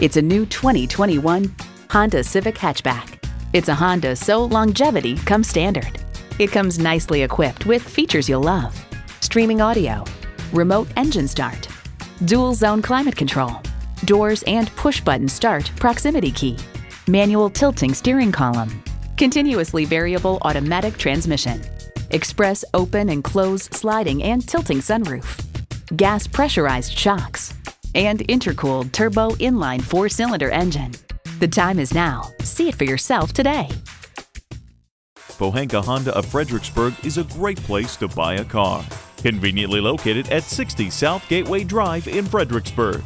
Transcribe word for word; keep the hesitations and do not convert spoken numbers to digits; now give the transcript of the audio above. It's a new twenty twenty-one Honda Civic hatchback. It's a Honda, so longevity comes standard. It comes nicely equipped with features you'll love: streaming audio, remote engine start, dual zone climate control, doors and push button start proximity key, manual tilting steering column, continuously variable automatic transmission, express open and close sliding and tilting sunroof, gas pressurized shocks, and intercooled turbo inline four-cylinder engine. The time is now. See it for yourself today. Pohanka Honda of Fredericksburg is a great place to buy a car. Conveniently located at sixty South Gateway Drive in Fredericksburg.